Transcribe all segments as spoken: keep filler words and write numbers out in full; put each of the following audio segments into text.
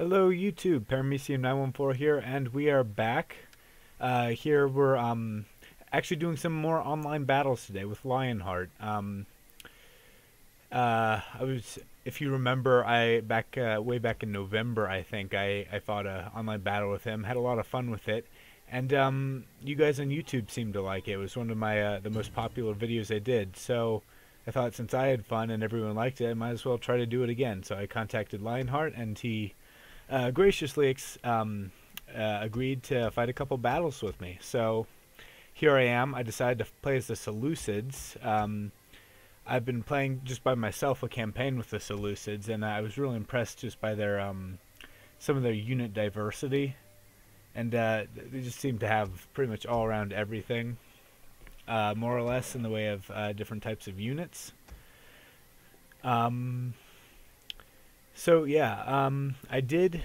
Hello YouTube, Paramecium nine one four here, and we are back. Uh, here we're um, actually doing some more online battles today with Lionheart. Um, uh, I was, if you remember, I back uh, way back in November, I think, I, I fought an online battle with him, had a lot of fun with it, and um, you guys on YouTube seemed to like it. It was one of my uh, the most popular videos I did, so I thought since I had fun and everyone liked it, I might as well try to do it again. So I contacted Lionheart, and he Uh, graciously ex um, uh, agreed to fight a couple battles with me. So here I am. I decided to play as the Seleucids. Um, I've been playing just by myself a campaign with the Seleucids, and I was really impressed just by their um, some of their unit diversity, and uh, they just seem to have pretty much all around everything, uh, more or less, in the way of uh, different types of units. Um... So yeah, um, I did,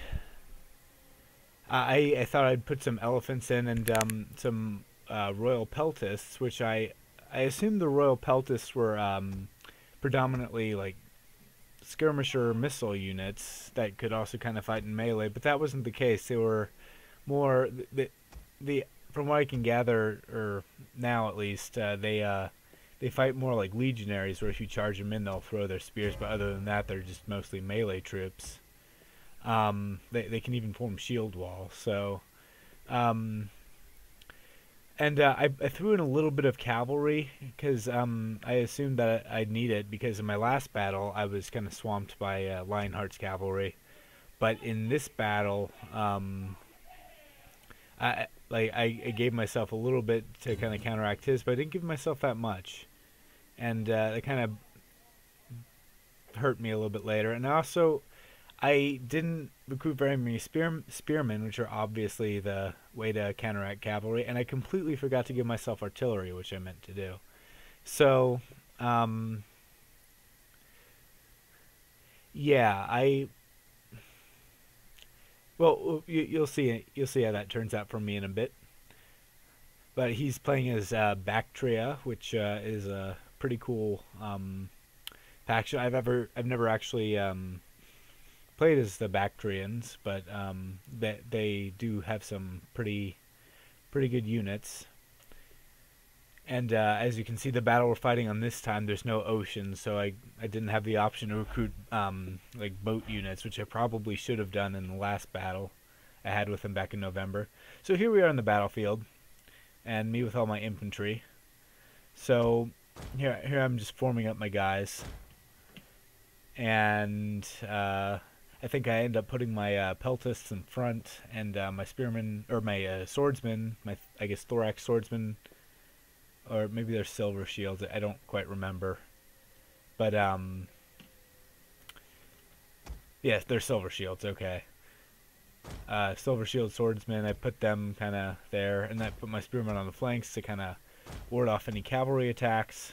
I, I thought I'd put some elephants in and um, some uh, royal peltists, which I, I assumed the royal peltists were um, predominantly like skirmisher missile units that could also kind of fight in melee, but that wasn't the case. They were more, the, the from what I can gather, or now at least, uh, they uh, They fight more like legionaries, where if you charge them in, they'll throw their spears. But other than that, they're just mostly melee troops. Um, they they can even form shield wall. So, um, and uh, I I threw in a little bit of cavalry because um, I assumed that I'd need it, because in my last battle I was kind of swamped by uh, Lionheart's cavalry, but in this battle, um, I. Like, I, I gave myself a little bit to kind of counteract his, but I didn't give myself that much. And uh, that kind of hurt me a little bit later. And also, I didn't recruit very many spear, spearmen, which are obviously the way to counteract cavalry. And I completely forgot to give myself artillery, which I meant to do. So, um... yeah, I... Well, you, you'll see you'll see how that turns out for me in a bit. But he's playing as uh, Bactria, which uh, is a pretty cool um, faction. I've ever I've never actually um, played as the Bactrians, but um, they they do have some pretty pretty good units. And uh, as you can see, the battle we're fighting on this time, there's no ocean, so I, I didn't have the option to recruit um, like boat units, which I probably should have done in the last battle I had with him back in November. So here we are on the battlefield, and me with all my infantry. So here, here I'm just forming up my guys, and uh, I think I end up putting my uh, peltists in front, and uh, my spearmen, or my uh, swordsmen, my I guess thorax swordsmen. Or maybe they're silver shields. I don't quite remember. But, um... yes, they're silver shields. Okay. Uh, silver shield swordsmen. I put them kind of there. And I put my spearmen on the flanks to kind of ward off any cavalry attacks.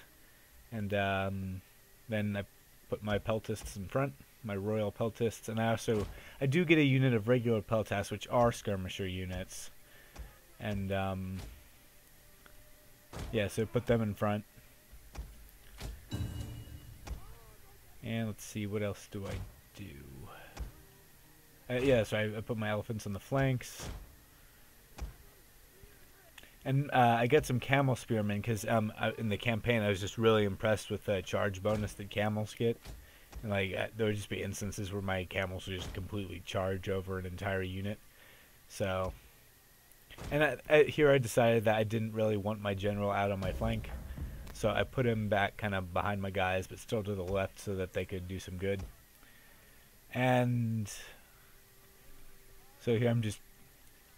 And, um... then I put my peltists in front. My royal peltists. And I also... I do get a unit of regular peltists, which are skirmisher units. And, um... yeah, so put them in front. And let's see, what else do I do? Uh, yeah, so I, I put my elephants on the flanks. And uh, I got some camel spearmen, because um, I, in the campaign I was just really impressed with the charge bonus that camels get. And like, uh, there would just be instances where my camels would just completely charge over an entire unit. So... and I, I, here I decided that I didn't really want my general out on my flank, so I put him back kind of behind my guys, but still to the left so that they could do some good. And so here I'm just,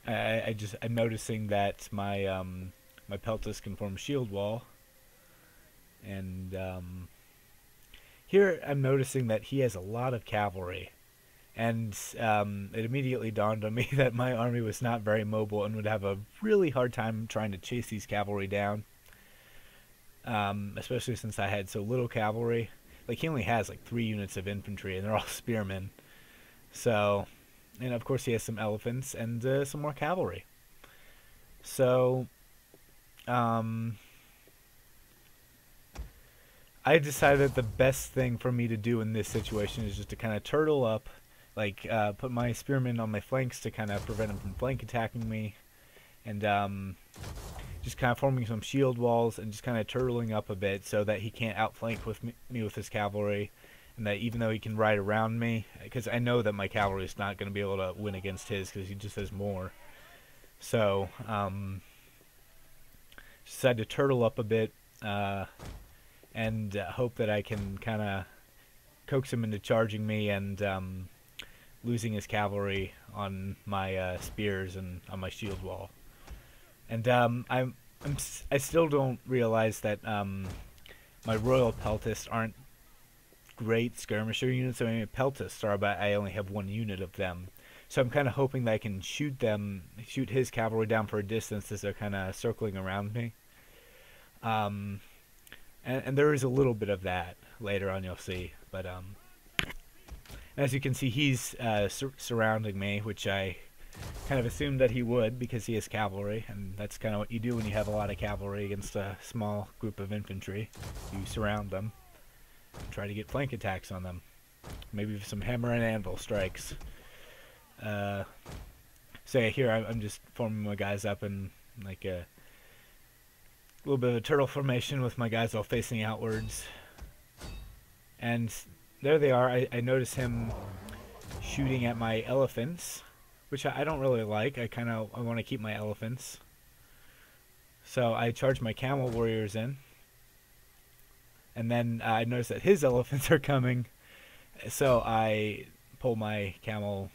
I, I just I'm noticing that my um, my peltist can form a shield wall, and um, here I'm noticing that he has a lot of cavalry. And um, it immediately dawned on me that my army was not very mobile and would have a really hard time trying to chase these cavalry down. Um, especially since I had so little cavalry. Like, he only has like three units of infantry, and they're all spearmen. So, and of course he has some elephants and uh, some more cavalry. So, um... I decided that the best thing for me to do in this situation is just to kind of turtle up like uh, put my spearmen on my flanks to kind of prevent them from flank attacking me, and um, just kind of forming some shield walls and just kind of turtling up a bit so that he can't outflank with me, me with his cavalry, and that even though he can ride around me, because I know that my cavalry is not going to be able to win against his because he just has more. So um, decided to turtle up a bit uh, and uh, hope that I can kind of coax him into charging me and um, losing his cavalry on my uh, spears and on my shield wall. And um, I'm, I'm I still don't realize that um, my royal peltists aren't great skirmisher units. I mean, peltists are, but I only have one unit of them. So I'm kind of hoping that I can shoot them, shoot his cavalry down for a distance as they're kind of circling around me. Um, and, and there is a little bit of that later on, you'll see. But um, as you can see, he's uh, sur surrounding me, which I kind of assumed that he would because he has cavalry, and that's kind of what you do when you have a lot of cavalry against a small group of infantry. You surround them and try to get flank attacks on them. Maybe some hammer and anvil strikes. Uh, so yeah, here I'm just forming my guys up in like a little bit of a turtle formation with my guys all facing outwards. And there they are. I, I notice him shooting at my elephants, which I, I don't really like. I kind of I want to keep my elephants. So I charge my camel warriors in. And then uh, I notice that his elephants are coming. So I pull my camel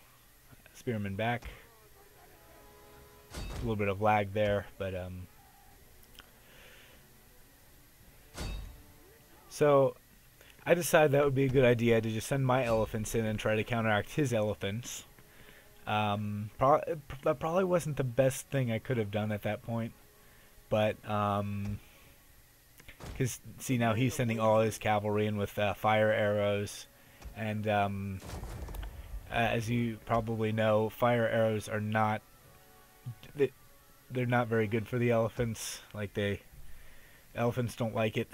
spearmen back. A little bit of lag there, but um so I decided that would be a good idea to just send my elephants in and try to counteract his elephants. Um pro that probably wasn't the best thing I could have done at that point, but um because see, now he's sending all his cavalry in with uh, fire arrows, and um Uh, as you probably know, fire arrows are not, they, they're not very good for the elephants. Like they, elephants don't like it,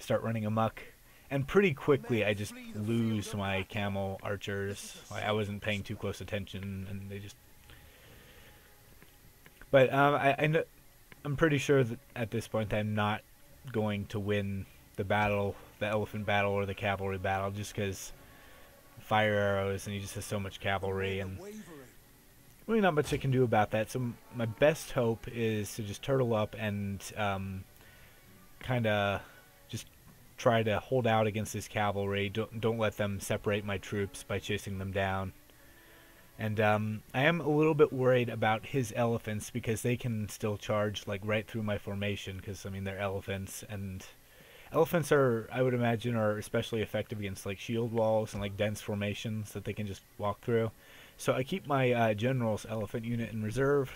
start running amok. And pretty quickly I just lose my camel archers. Like I wasn't paying too close attention and they just, but um, I, I know, I'm pretty sure that at this point I'm not going to win the battle, the elephant battle or the cavalry battle, just because fire arrows, and he just has so much cavalry, and really not much I can do about that. So my best hope is to just turtle up and um, kind of just try to hold out against this cavalry. Don't, don't let them separate my troops by chasing them down. And um, I am a little bit worried about his elephants because they can still charge like right through my formation, because I mean they're elephants, and elephants are, I would imagine, are especially effective against like shield walls and like dense formations that they can just walk through. So I keep my uh, general's elephant unit in reserve,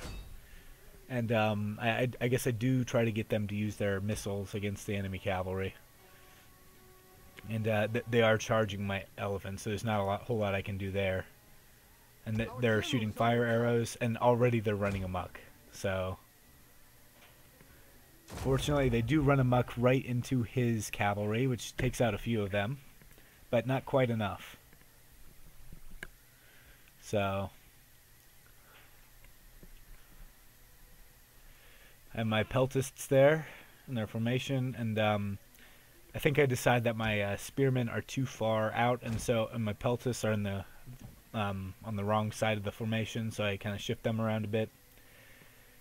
and um, I, I guess I do try to get them to use their missiles against the enemy cavalry. And uh, th they are charging my elephants, so there's not a lot, whole lot I can do there. And th they're shooting fire arrows, and already they're running amok. So fortunately, they do run amok right into his cavalry, which takes out a few of them, but not quite enough. So I have my peltists there in their formation, and um, I think I decide that my uh, spearmen are too far out, and so and my peltists are in the um, on the wrong side of the formation, so I kind of shift them around a bit,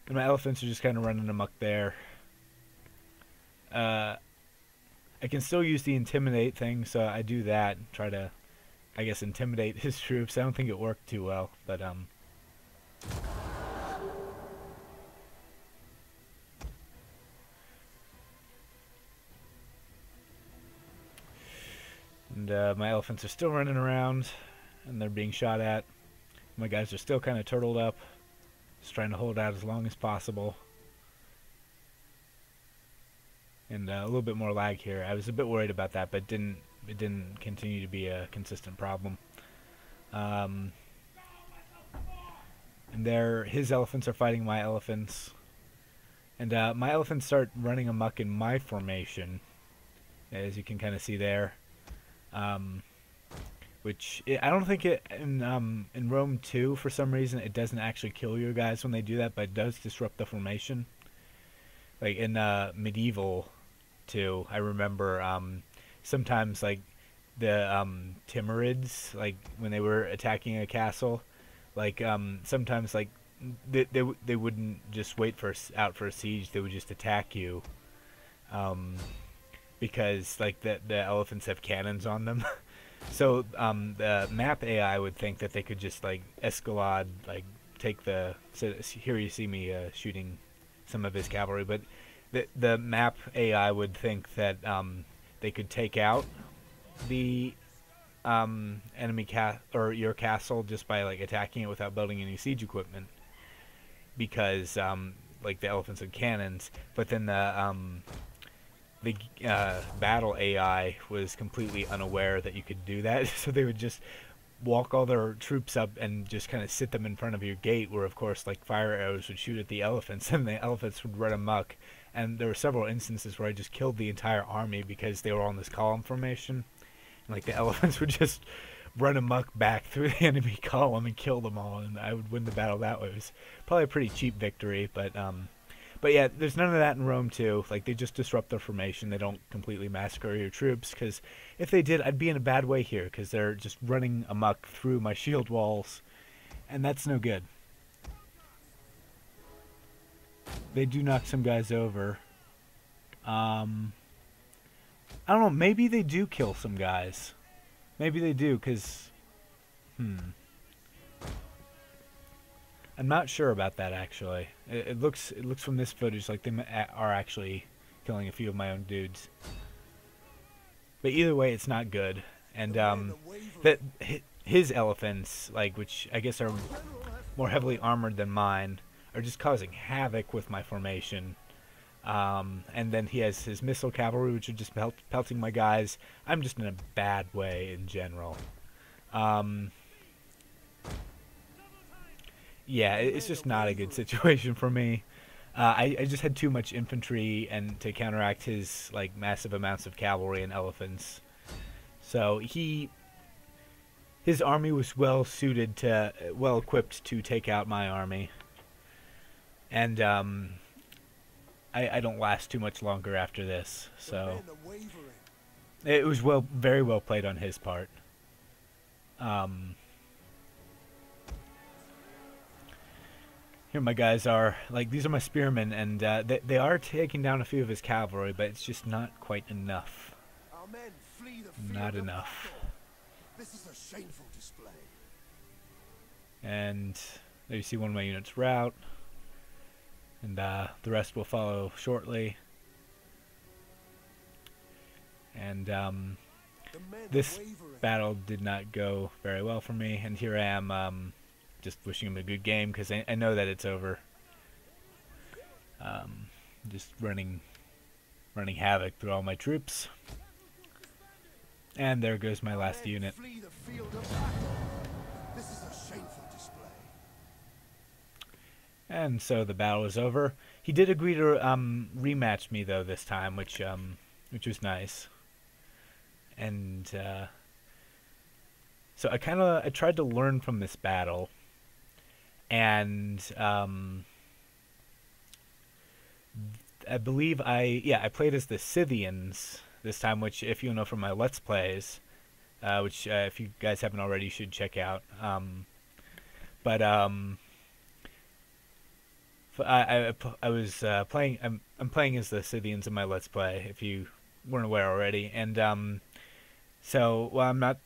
and my elephants are just kind of running amok there. Uh, I can still use the intimidate thing, so I do that. Try to, I guess, intimidate his troops. I don't think it worked too well, but um. And uh, my elephants are still running around, and they're being shot at. My guys are still kind of turtled up, just trying to hold out as long as possible. And uh, a little bit more lag here. I was a bit worried about that, but didn't it didn't continue to be a consistent problem. Um, and there, his elephants are fighting my elephants, and uh, my elephants start running amok in my formation, as you can kind of see there, um, which it, I don't think it in um in Rome two for some reason it doesn't actually kill your guys when they do that, but it does disrupt the formation. Like in uh Medieval two, I remember um sometimes like the um Timurids, like when they were attacking a castle, like um sometimes like they they, they wouldn't just wait for out for a siege, they would just attack you. Um because like the the elephants have cannons on them. So um, the map A I would think that they could just like escalade, like take the. So here you see me uh, shooting some of his cavalry, but the the map A I would think that um, they could take out the um, enemy ca or your castle just by like attacking it without building any siege equipment, because um, like the elephants had cannons. But then the um, The uh, battle A I was completely unaware that you could do that, so they would just walk all their troops up and just kind of sit them in front of your gate, where of course like fire arrows would shoot at the elephants, and the elephants would run amok. And there were several instances where I just killed the entire army because they were all in this column formation, and like the elephants would just run amok back through the enemy column and kill them all, and I would win the battle that way. It was probably a pretty cheap victory, but um. But yeah, there's none of that in Rome two. Like, they just disrupt their formation. They don't completely massacre your troops, because if they did, I'd be in a bad way here, because they're just running amok through my shield walls, and that's no good. They do knock some guys over. Um, I don't know, maybe they do kill some guys. Maybe they do, because... Hmm... I'm not sure about that, actually. It, it looks it looks from this footage like they are actually killing a few of my own dudes. But either way, it's not good. And um, that his elephants, like, which I guess are more heavily armored than mine, are just causing havoc with my formation. Um, and then he has his missile cavalry, which are just pelt pelting my guys. I'm just in a bad way in general. Um... Yeah, it's just not a good situation for me. Uh, I, I just had too much infantry and to counteract his like massive amounts of cavalry and elephants. So he, his army was well suited to, well equipped to take out my army. And um, I, I don't last too much longer after this. So it was well, very well played on his part. Um. Here my guys are, like, these are my spearmen, and uh, they, they are taking down a few of his cavalry, but it's just not quite enough. Our men flee the not enough. This is a shameful display. And there you see one of my units rout, and uh, the rest will follow shortly. And um, this wavering. battle did not go very well for me, and here I am... Um, Just wishing him a good game, because I, I know that it's over. Um, just running, running havoc through all my troops. And there goes my last unit. This is a shameful display. And so the battle is over. He did agree to um, rematch me though this time, which um, which was nice. And uh, so I kind of I tried to learn from this battle. And um, I believe I, yeah, I played as the Scythians this time, which if you know from my Let's Plays, uh, which uh, if you guys haven't already, you should check out. Um, but um, I, I, I was uh, playing, I'm, I'm playing as the Scythians in my Let's Play, if you weren't aware already. And um, so, well, I'm not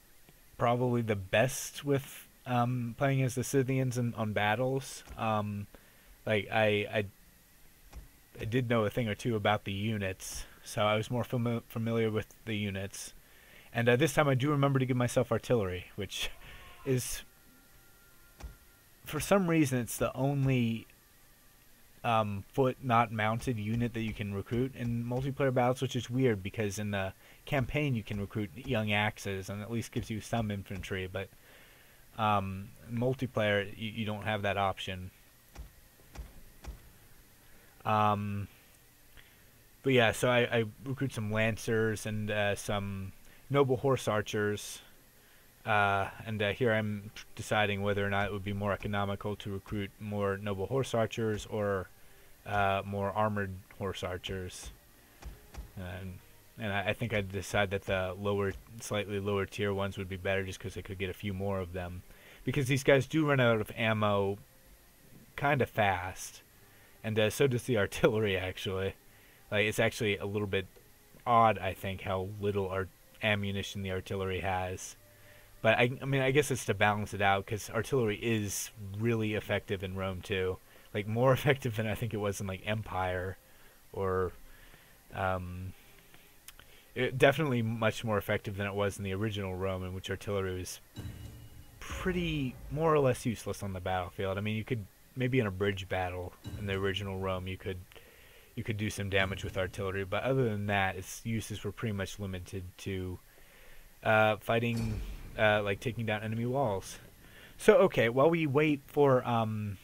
probably the best with... Um, playing as the Scythians in, on battles, um, like I, I, I did know a thing or two about the units, so I was more fami familiar with the units, and uh, this time I do remember to give myself artillery, which is, for some reason, it's the only um, foot not mounted unit that you can recruit in multiplayer battles, which is weird because in the campaign you can recruit young axes and at least gives you some infantry, but Um, multiplayer, you, you don't have that option. Um, but yeah, so I, I recruit some lancers and uh, some noble horse archers, Uh, and uh, here I'm deciding whether or not it would be more economical to recruit more noble horse archers or uh, more armored horse archers. And, and I, I think I'd decide that the lower, slightly lower tier ones would be better just because I could get a few more of them. Because these guys do run out of ammo kind of fast. And uh, so does the artillery, actually. Like, it's actually a little bit odd, I think, how little art ammunition the artillery has. But, I, I mean, I guess it's to balance it out, because artillery is really effective in Rome, too. Like, more effective than I think it was in, like, Empire, or... Um, it, definitely much more effective than it was in the original Rome, in which artillery was pretty, more or less useless on the battlefield. I mean, you could, maybe in a bridge battle in the original Rome, you could, you could do some damage with artillery. But other than that, its uses were pretty much limited to uh, fighting... Uh, like taking down enemy walls. So okay, while we wait for um,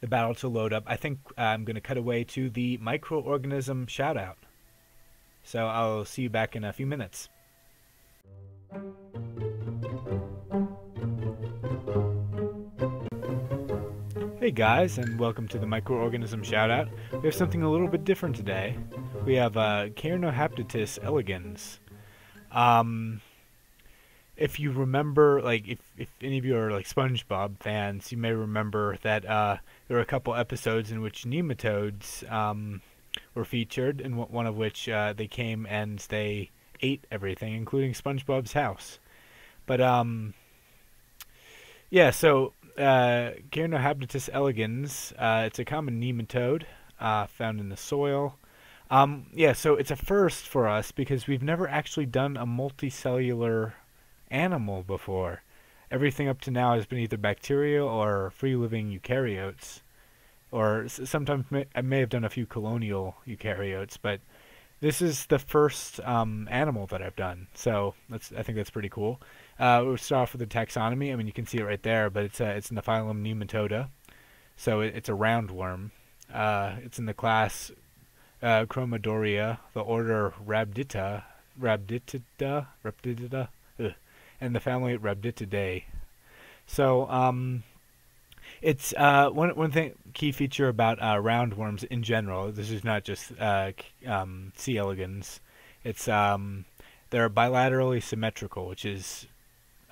the battle to load up, I think I'm going to cut away to the microorganism shout out. So I'll see you back in a few minutes. Hey guys, and welcome to the microorganism shout out. We have something a little bit different today. We have uh, Caenorhabditis elegans. Um... If you remember, like, if, if any of you are, like, SpongeBob fans, you may remember that uh, there were a couple episodes in which nematodes um, were featured, and one of which uh, they came and they ate everything, including SpongeBob's house. But, um, yeah, so, uh, Caenorhabditis elegans, uh, it's a common nematode uh, found in the soil. Um, yeah, so it's a first for us because we've never actually done a multicellular animal before. Everything up to now has been either bacterial or free-living eukaryotes, or s sometimes may, I may have done a few colonial eukaryotes, but this is the first um, animal that I've done, so that's, I think that's pretty cool. Uh, we'll start off with the taxonomy. I mean, you can see it right there, but it's, uh, it's in the phylum Nematoda, so it, it's a roundworm. Uh, it's in the class uh, Chromadoria, the order Rhabdita, Rhabditida, Rhabditida, ugh. And the family Rhabditidae. So um, it's uh, one one thing key feature about uh, roundworms in general. This is not just uh, um, C. elegans. It's um, they're bilaterally symmetrical, which is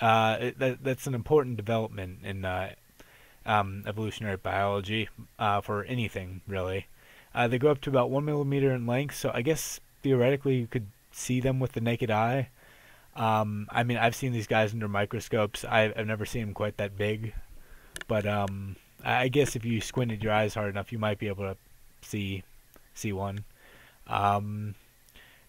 uh, it, that, that's an important development in uh, um, evolutionary biology uh, for anything really. Uh, they go up to about one millimeter in length, so I guess theoretically you could see them with the naked eye. Um, I mean, I've seen these guys under microscopes. I've, I've never seen them quite that big, but um, I guess if you squinted your eyes hard enough, you might be able to see see one. Um,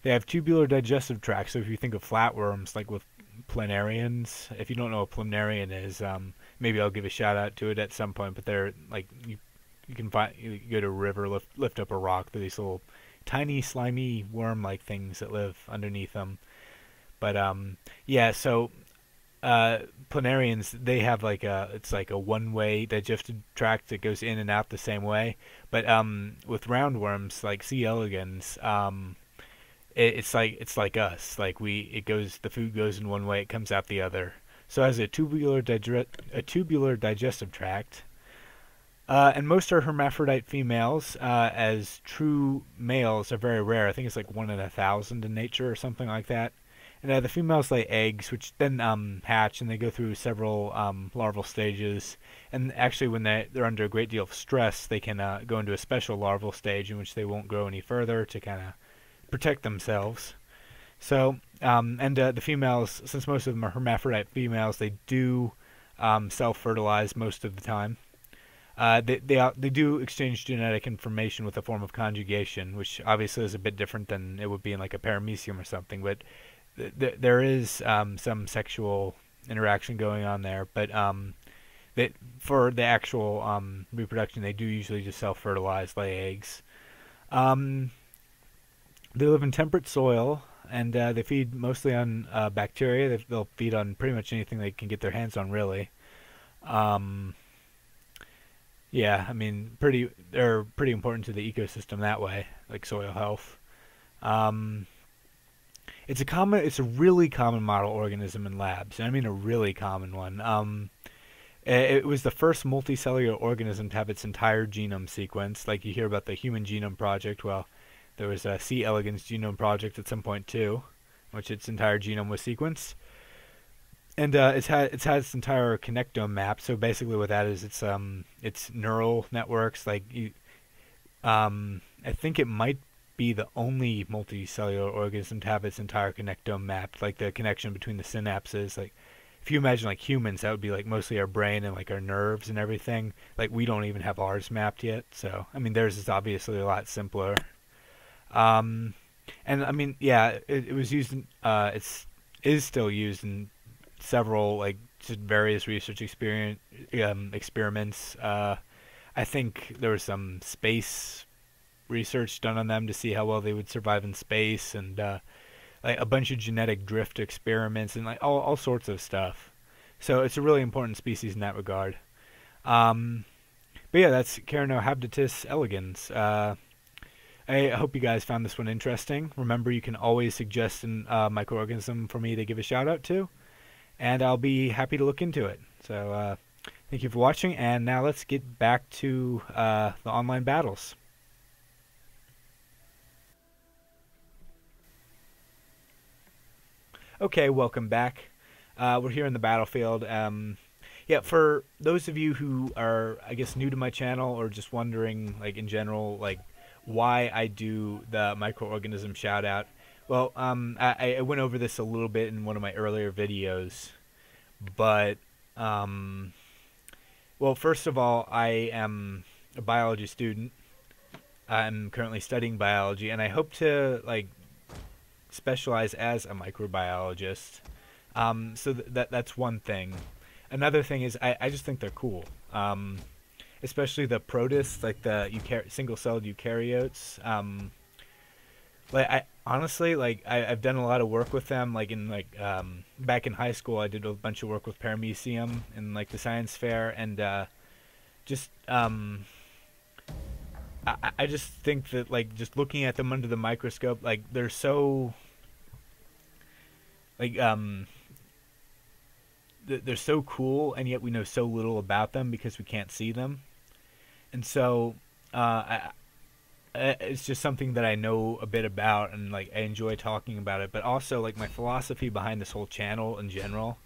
they have tubular digestive tracts, so if you think of flatworms, like with planarians, if you don't know what planarian is, um, maybe I'll give a shout out to it at some point. But they're like you, you can find you go to a river, lift lift up a rock. They're these little tiny slimy worm-like things that live underneath them. But um, yeah, so uh, planarians, they have like a it's like a one-way digestive tract that goes in and out the same way. But um, with roundworms like C. elegans, um, it, it's like it's like us. Like we, it goes the food goes in one way, it comes out the other. So it has a tubular dig a tubular digestive tract, uh, and most are hermaphrodite females. Uh, as true males are very rare. I think it's like one in a thousand in nature or something like that. And uh, the females lay eggs, which then um, hatch, and they go through several um, larval stages. And actually, when they, they're under a great deal of stress, they can uh, go into a special larval stage in which they won't grow any further to kind of protect themselves. So, um, and uh, the females, since most of them are hermaphrodite females, they do um, self-fertilize most of the time. Uh, they, they, they do exchange genetic information with a form of conjugation, which obviously is a bit different than it would be in like a paramecium or something, but... Th there is um, some sexual interaction going on there, but um, that for the actual um, reproduction, they do usually just self-fertilize, lay eggs. Um, they live in temperate soil, and uh, they feed mostly on uh, bacteria. They, they'll feed on pretty much anything they can get their hands on, really. Um, yeah, I mean, pretty they're pretty important to the ecosystem that way, like soil health. Um, It's a common, it's a really common model organism in labs, and I mean a really common one. Um, it was the first multicellular organism to have its entire genome sequenced. Like you hear about the Human Genome Project. Well, there was a C. elegans genome project at some point too, in which its entire genome was sequenced. And uh, it's had it's had its entire connectome map. So basically, what that is, it's um, it's neural networks. Like, you, um, I think it might be the only multicellular organism to have its entire connectome mapped. Like the connection between the synapses. Like, if you imagine like humans, that would be like mostly our brain and like our nerves and everything. Like we don't even have ours mapped yet. So I mean, theirs is obviously a lot simpler. Um, and I mean, yeah, it, it was used. In, uh, it's is still used in several like just various research experience um, experiments. Uh, I think there was some space research done on them to see how well they would survive in space, and uh, like a bunch of genetic drift experiments, and like all all sorts of stuff. So it's a really important species in that regard. Um, but yeah, that's Caenorhabditis elegans. Uh, I hope you guys found this one interesting. Remember, you can always suggest an uh, microorganism for me to give a shout out to. And I'll be happy to look into it. So uh, thank you for watching, and now let's get back to uh, the online battles. Okay, welcome back. Uh, we're here in the battlefield. Um, yeah, for those of you who are, I guess, new to my channel or just wondering, like in general, like why I do the microorganism shout out. Well, um, I, I went over this a little bit in one of my earlier videos, but, um, well, first of all, I am a biology student. I'm currently studying biology, and I hope to, like, specialize as a microbiologist. Um, so th that that's one thing. Another thing is I, I just think they're cool, um, especially the protists, like the eucar single-celled eukaryotes. Um, like, I... Honestly, like I, I've done a lot of work with them. Like in like um, back in high school, I did a bunch of work with Paramecium and like the science fair, and uh, just um, I, I just think that like just looking at them under the microscope, like they're so like um, they're so cool, and yet we know so little about them because we can't see them, and so uh, I. It's just something that I know a bit about, and like I enjoy talking about it. But also, like my philosophy behind this whole channel in general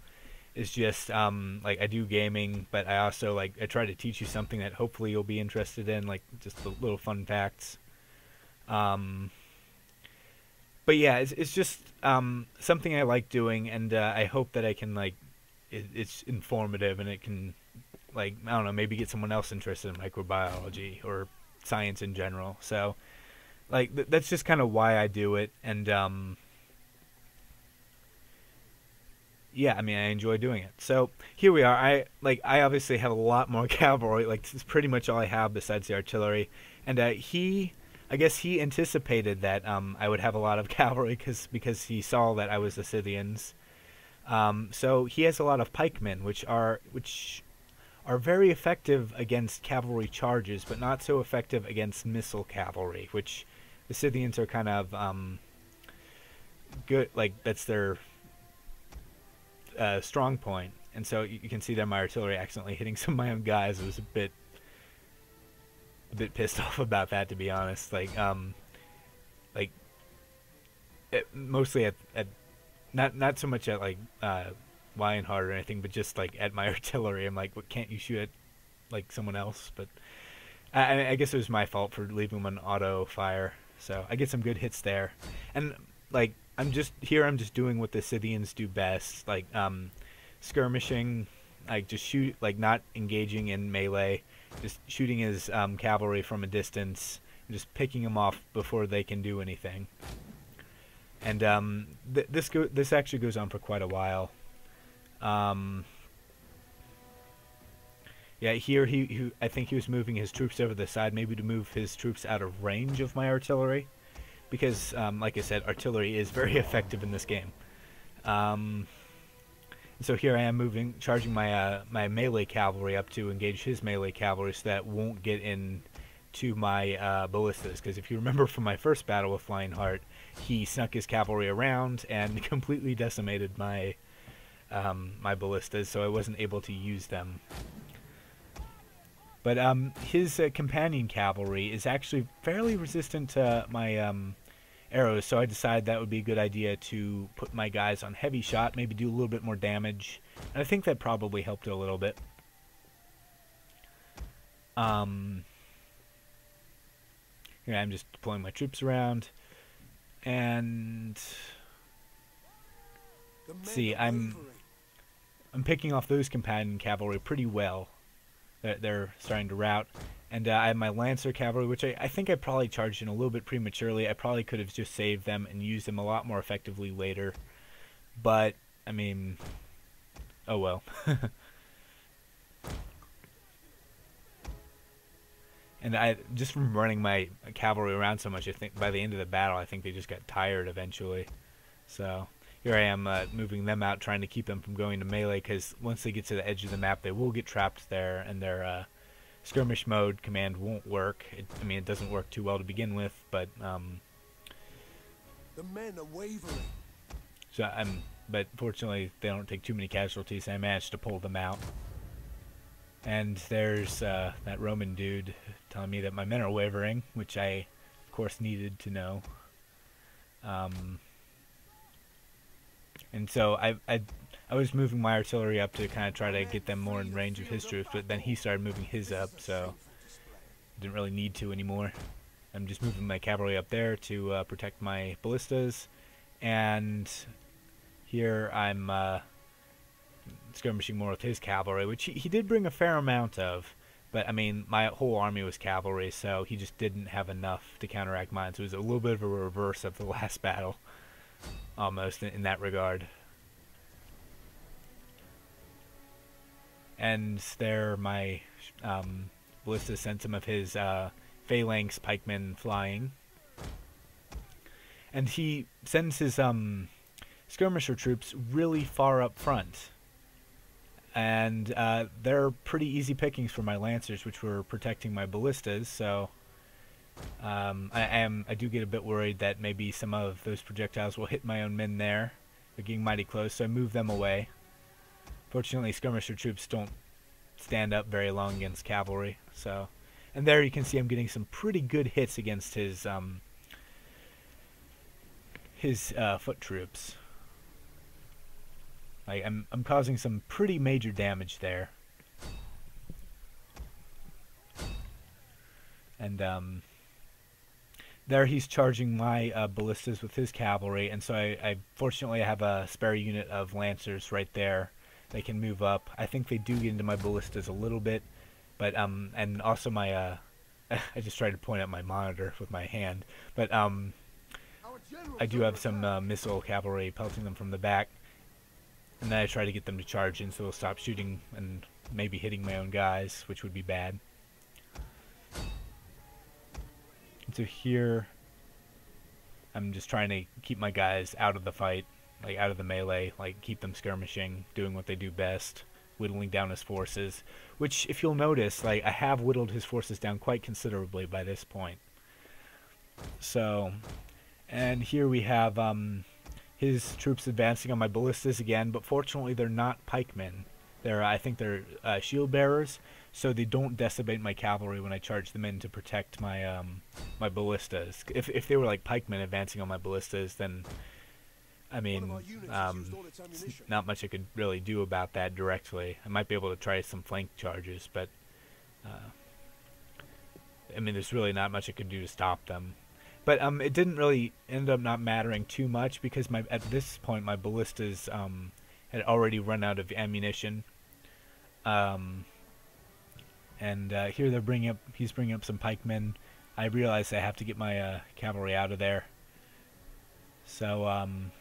is just um, like I do gaming, but I also like I try to teach you something that hopefully you'll be interested in, like just the little fun facts. Um, but yeah, it's it's just um, something I like doing, and uh, I hope that I can like it, it's informative, and it can like I don't know, maybe get someone else interested in microbiology or science in general. So like th that's just kind of why I do it, and um yeah, I mean I enjoy doing it. So here we are. I like I obviously have a lot more cavalry. Like this is pretty much all I have besides the artillery, and uh he I guess he anticipated that um I would have a lot of cavalry because because he saw that I was the Scythians. Um so he has a lot of pikemen, which are which are very effective against cavalry charges, but not so effective against missile cavalry, which the Scythians are kind of um, good, like that's their uh, strong point. And so you, you can see that my artillery accidentally hitting some of my own guys. I was a bit a bit pissed off about that, to be honest. Like, um, like it, mostly at, at, not, not so much at like, uh, Lionheart or anything, but just like at my artillery, I'm like, what, can't you shoot at like someone else? But I, I guess it was my fault for leaving them on auto fire, so I get some good hits there. And like I'm just here, I'm just doing what the Scythians do best, like um, skirmishing, like just shoot, like not engaging in melee, just shooting his um, cavalry from a distance, and just picking them off before they can do anything. And um, th this go this actually goes on for quite a while. Um, yeah, here he, he, I think he was moving his troops over the side, maybe to move his troops out of range of my artillery, because, um, like I said, artillery is very effective in this game. Um, so here I am moving, charging my, uh, my melee cavalry up to engage his melee cavalry so that won't get in to my, uh, ballistas, because if you remember from my first battle with Lionheart, he snuck his cavalry around and completely decimated my um, my ballistas, so I wasn't able to use them. But um, his uh, companion cavalry is actually fairly resistant to my um, arrows, so I decided that would be a good idea to put my guys on heavy shot, maybe do a little bit more damage. And I think that probably helped a little bit. Um, here I'm just deploying my troops around. And see, I'm I'm picking off those companion cavalry pretty well. That they're starting to rout, and uh, I have my lancer cavalry, which I, I think I probably charged in a little bit prematurely. I probably could have just saved them and used them a lot more effectively later, but I mean, oh well. And I just from running my cavalry around so much, I think by the end of the battle, I think they just got tired eventually. So here I am uh, moving them out, trying to keep them from going to melee, because once they get to the edge of the map, they will get trapped there, and their uh, skirmish mode command won't work. It, I mean, it doesn't work too well to begin with, but um, the men are wavering. So I'm, but fortunately, they don't take too many casualties, and I managed to pull them out. And there's uh, that Roman dude telling me that my men are wavering, which I, of course, needed to know. Um. And so I, I, I was moving my artillery up to kind of try to get them more in range of his troops, but then he started moving his up, so didn't really need to anymore. I'm just moving my cavalry up there to uh, protect my ballistas, and here I'm uh, skirmishing more with his cavalry, which he, he did bring a fair amount of, but I mean, my whole army was cavalry, so he just didn't have enough to counteract mine, so it was a little bit of a reverse of the last battle. Almost in that regard. And there my um, Ballista sent some of his uh, phalanx pikemen flying. And he sends his um, skirmisher troops really far up front. And uh, they're pretty easy pickings for my lancers, which were protecting my ballistas, so Um, I am. I do get a bit worried that maybe some of those projectiles will hit my own men there. They're getting mighty close, so I move them away. Fortunately, skirmisher troops don't stand up very long against cavalry. So, and there you can see I'm getting some pretty good hits against his um, his uh, foot troops. Like I'm, I'm causing some pretty major damage there. And um, there he's charging my uh, ballistas with his cavalry, and so I, I fortunately have a spare unit of lancers right there. They can move up. I think they do get into my ballistas a little bit, but um, and also my uh, I just tried to point at my monitor with my hand, but um, I do have some uh, missile cavalry pelting them from the back, and then I try to get them to charge in, so they'll stop shooting and maybe hitting my own guys, which would be bad. So here, I'm just trying to keep my guys out of the fight, like out of the melee, like keep them skirmishing, doing what they do best, whittling down his forces, which if you'll notice, like I have whittled his forces down quite considerably by this point. So, and here we have um, his troops advancing on my ballistas again, but fortunately they're not pikemen. They're, I think they're uh, shield bearers, so they don't decimate my cavalry when I charge them in to protect my um, my ballistas. If if they were like pikemen advancing on my ballistas, then I mean, um, not much I could really do about that directly. I might be able to try some flank charges, but uh, I mean, there's really not much I could do to stop them. But um, it didn't really end up not mattering too much because my at this point my ballistas um had already run out of ammunition. Um. And uh, here they're bringing up, he's bringing up some pikemen. I realize I have to get my uh, cavalry out of there. So, um,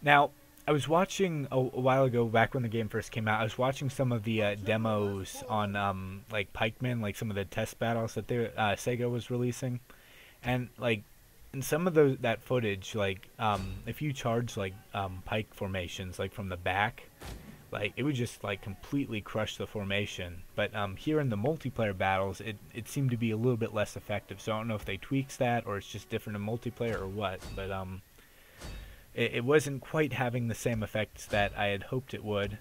now, I was watching a, a while ago, back when the game first came out, I was watching some of the uh, demos on, um, like, pikemen, like some of the test battles that they, uh, Sega was releasing. And, like, in some of those, that footage, like, um, if you charge, like, um, pike formations, like, from the back, like it would just like completely crush the formation. But um, here in the multiplayer battles, it, it seemed to be a little bit less effective. So I don't know if they tweaked that or it's just different in multiplayer or what. But um, it, it wasn't quite having the same effects that I had hoped it would.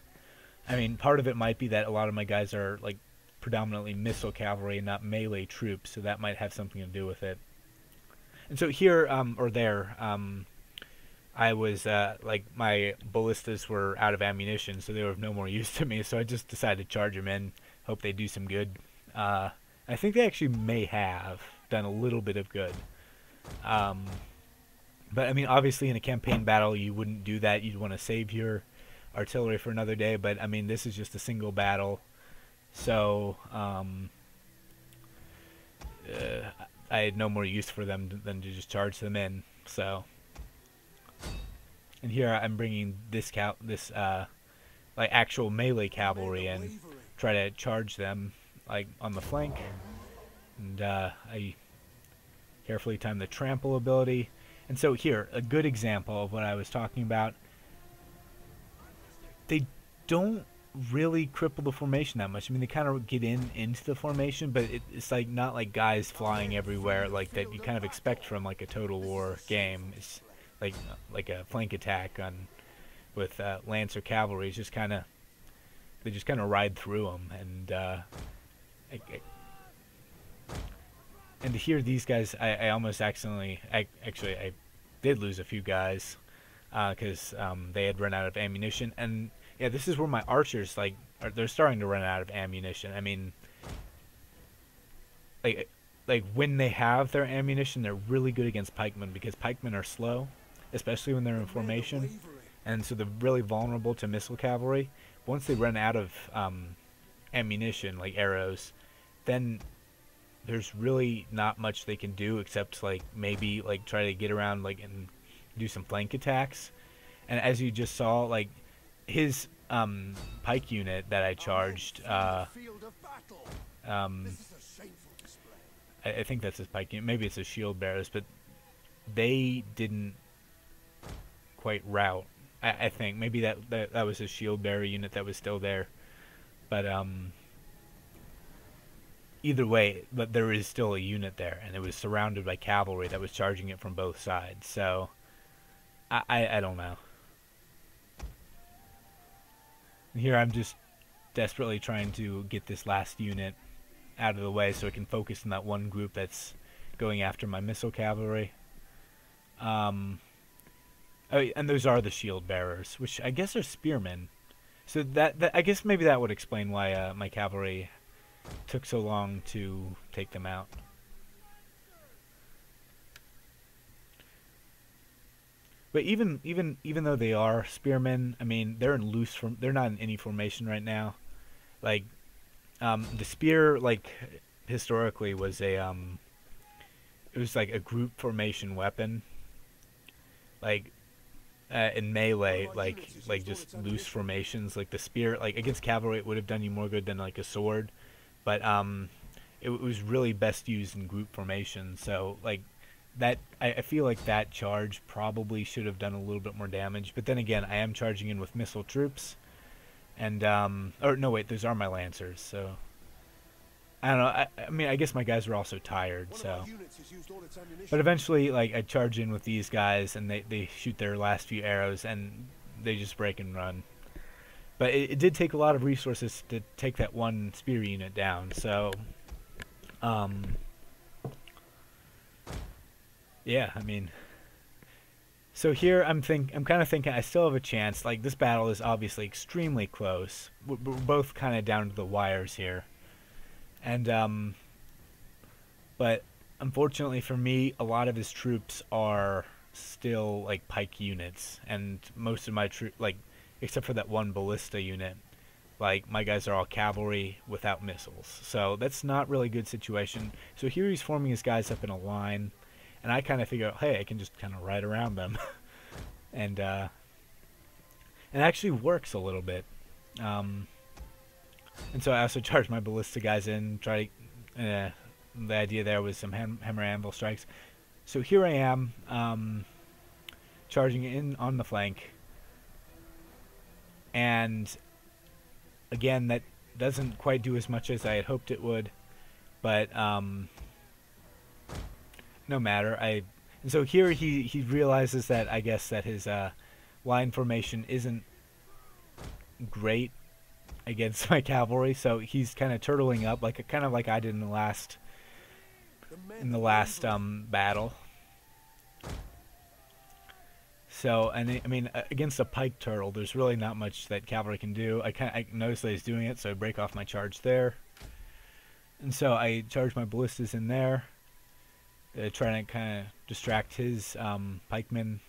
I mean, part of it might be that a lot of my guys are like predominantly missile cavalry and not melee troops, so that might have something to do with it. And so here um, or there... Um, I was, uh, like, my ballistas were out of ammunition, so they were of no more use to me, so I just decided to charge them in, hope they do some good. Uh, I think they actually may have done a little bit of good. Um, but, I mean, obviously in a campaign battle, you wouldn't do that. You'd want to save your artillery for another day, but, I mean, this is just a single battle. So, um, uh, I had no more use for them than to just charge them in, so... And here I'm bringing this cow, this uh, like actual melee cavalry in, try to charge them like on the flank, and uh, I carefully time the trample ability. And so here, a good example of what I was talking about. They don't really cripple the formation that much. I mean, they kind of get in into the formation, but it, it's like not like guys flying everywhere like that you kind of expect from like a Total War game. It's, Like like a flank attack on with uh, lance or cavalry, it's just kind of they just kind of ride through them, and uh, I, I, and to hear these guys, I, I almost accidentally, I actually I did lose a few guys because uh, um, they had run out of ammunition, and yeah, this is where my archers like are, they're starting to run out of ammunition. I mean, like like when they have their ammunition, they're really good against pikemen because pikemen are slow. Especially when they're in formation, and so they're really vulnerable to missile cavalry. Once they run out of um, ammunition, like arrows, then there's really not much they can do except like maybe like try to get around like and do some flank attacks. And as you just saw, like his um, pike unit that I charged, uh, um, I, I think that's his pike unit. Maybe it's his shield bearers, but they didn't quite route. I, I think maybe that, that that was a shield bearer unit that was still there, but um either way, but there is still a unit there, and it was surrounded by cavalry that was charging it from both sides. So I I, I don't know. And here I'm just desperately trying to get this last unit out of the way so I can focus on that one group that's going after my missile cavalry. um Oh, and those are the shield bearers, which I guess are spearmen. So that, that I guess maybe that would explain why uh, my cavalry took so long to take them out. But even even even though they are spearmen, I mean they're in loose form. They're not in any formation right now. Like um, the spear, like historically was a um, it was like a group formation weapon. Like. Uh, in melee, like like just loose formations, like the spear, like against cavalry, it would have done you more good than like a sword, but um, it, it was really best used in group formation. So like that, I, I feel like that charge probably should have done a little bit more damage. But then again, I am charging in with missile troops, and um, or no wait, those are my lancers. So I don't know. I, I mean, I guess my guys were also tired, so. But eventually, like, I charge in with these guys, and they, they shoot their last few arrows, and they just break and run. But it, it did take a lot of resources to take that one spear unit down, so... Um... Yeah, I mean... So here, I'm think I'm kind of thinking I still have a chance. Like, this battle is obviously extremely close. We're, we're both kind of down to the wires here. And, um, but unfortunately for me, a lot of his troops are still, like, pike units. And most of my troops, like, except for that one ballista unit, like, my guys are all cavalry without missiles. So that's not really a good situation. So here he's forming his guys up in a line. And I kind of figure out, hey, I can just kind of ride around them. and, uh, it actually works a little bit. Um... And so I also charged my ballista guys in. Try to, uh, the idea there was some ham hammer anvil strikes. So here I am, um, charging in on the flank, and again, that doesn't quite do as much as I had hoped it would, but um, no matter. I and so here he he realizes that, I guess, that his uh, line formation isn't great against my cavalry, so he's kind of turtling up, like kind of like I did in the last in the last um, battle. So, and I mean, against a pike turtle, there's really not much that cavalry can do. I kind of I noticed that he's doing it, so I break off my charge there, and so I charge my ballistas in there, uh, trying to kind of distract his um, pikemen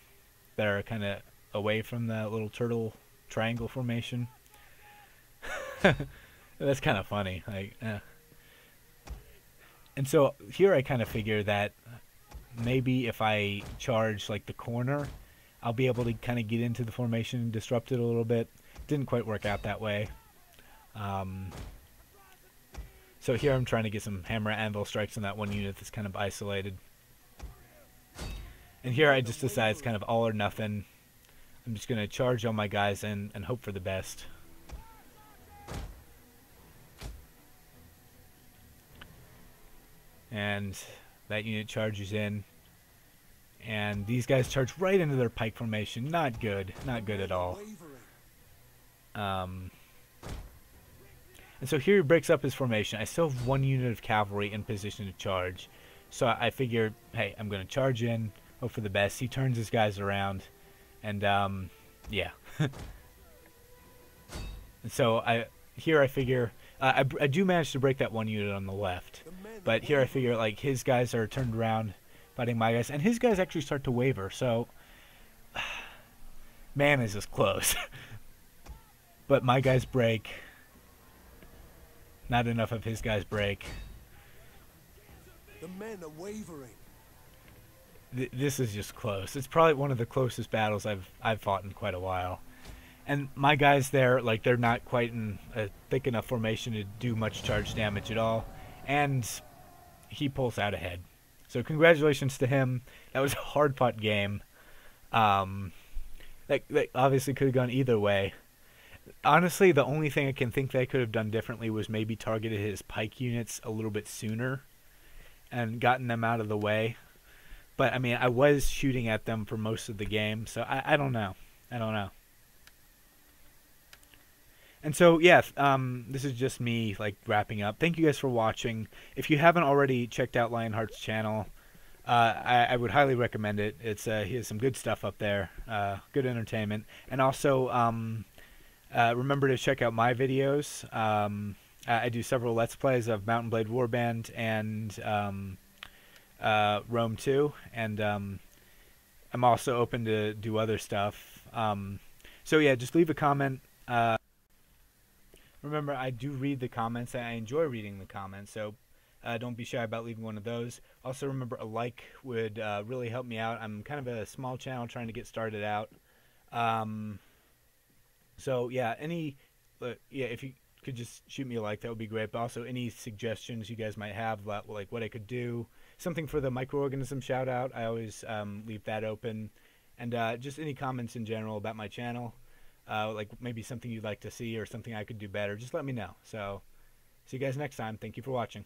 that are kind of away from the little turtle triangle formation. That's kind of funny, like. Eh. And so here I kind of figure that maybe if I charge like the corner, I'll be able to kind of get into the formation and disrupt it a little bit. Didn't quite work out that way. Um, so here I'm trying to get some hammer anvil strikes on that one unit that's kind of isolated. And here I just decide it's kind of all or nothing. I'm just going to charge all my guys in and hope for the best. And that unit charges in. And these guys charge right into their pike formation. Not good. Not good at all. Um, and so here he breaks up his formation. I still have one unit of cavalry in position to charge. So I figure, hey, I'm going to charge in, hope for the best. He turns his guys around. And, um, yeah. And so I here I figure... Uh, I, I do manage to break that one unit on the left. But here I figure, like, his guys are turned around... fighting my guys, and his guys actually start to waver, so man, is this close. But my guys break. Not enough of his guys break. The men are wavering. Th this is just close. It's probably one of the closest battles I've I've fought in quite a while. And my guys there, like, they're not quite in a thick enough formation to do much charge damage at all, and he pulls out ahead. So congratulations to him. That was a hard-fought game. Um, that, that obviously could have gone either way. Honestly, the only thing I can think that I could have done differently was maybe targeted his pike units a little bit sooner and gotten them out of the way. But, I mean, I was shooting at them for most of the game, so I, I don't know. I don't know. And so, yeah, um, this is just me, like, wrapping up. Thank you guys for watching. If you haven't already checked out Lionheart's channel, uh, I, I would highly recommend it. It's uh, he has some good stuff up there, uh, good entertainment. And also, um, uh, remember to check out my videos. Um, I, I do several Let's Plays of Mountain Blade Warband and um, uh, Rome two. And um, I'm also open to do other stuff. Um, so, yeah, just leave a comment. Uh, Remember, I do read the comments, and I enjoy reading the comments, so uh, don't be shy about leaving one of those. Also, remember, a like would uh, really help me out. I'm kind of a small channel trying to get started out. Um, so, yeah, any, uh, yeah, if you could just shoot me a like, that would be great. But also, any suggestions you guys might have, about, like what I could do, something for the microorganism shout-out, I always um, leave that open. And uh, just any comments in general about my channel. Uh, like maybe something you'd like to see or something I could do better, just let me know. So, see you guys next time. Thank you for watching.